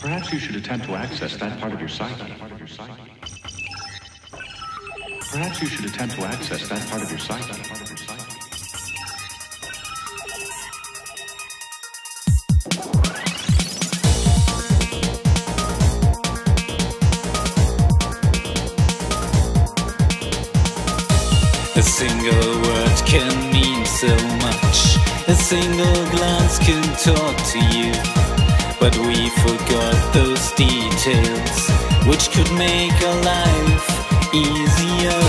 Perhaps you should attempt to access that part of your psyche. Perhaps you should attempt to access that part of your psyche. A single word can mean so much. A single glance can talk to you. But we forgot those details which could make our life easier.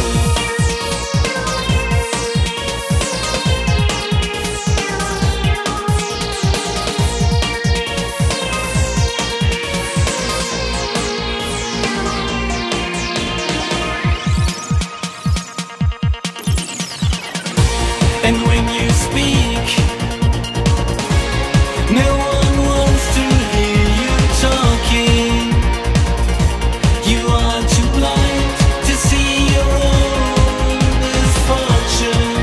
And when you speak, no one wants to hear you talking. You are too blind to see your own misfortune.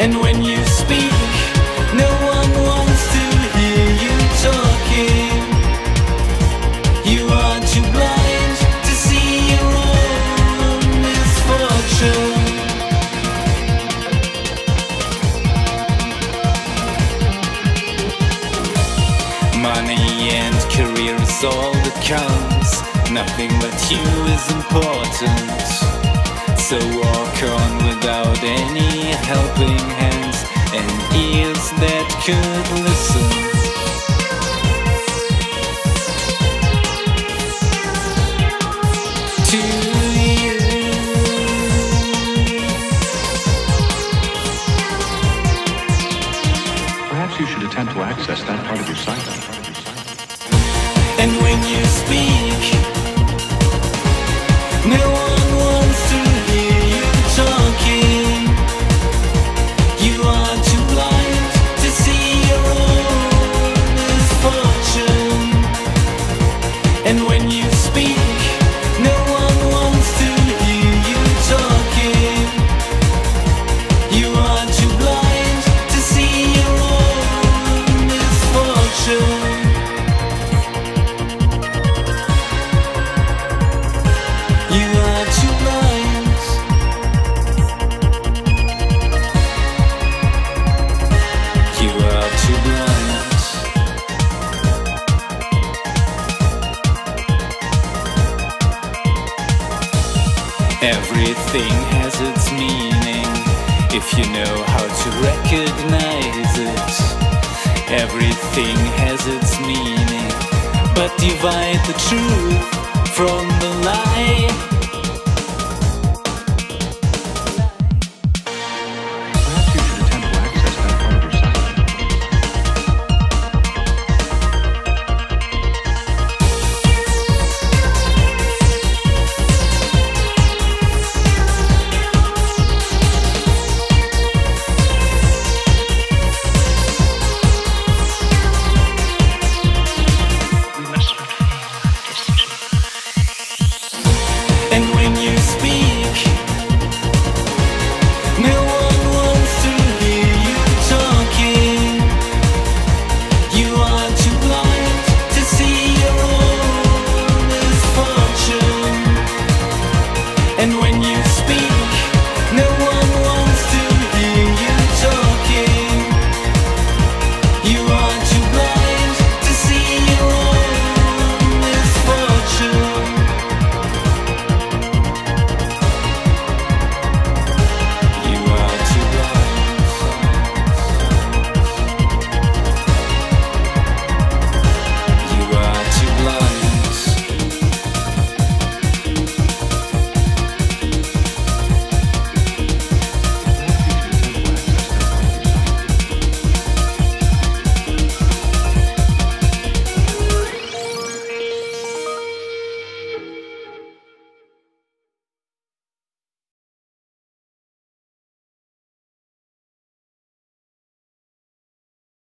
And when you speak, no one wants to hear you talking. You are too blind to see your own misfortune. Money and career is all that counts. Nothing but you is important. So walk on without any helping hands and ears that could listen. You should attempt to access that part of your psyche. And when you speak, no one wants to hear you talking. You are too blind to see your own misfortune. And when you speak, no one wants to hear you talking. You are too blind. Everything has its meaning if you know how to recognize it. Everything has its meaning, but divide the truth from the lie.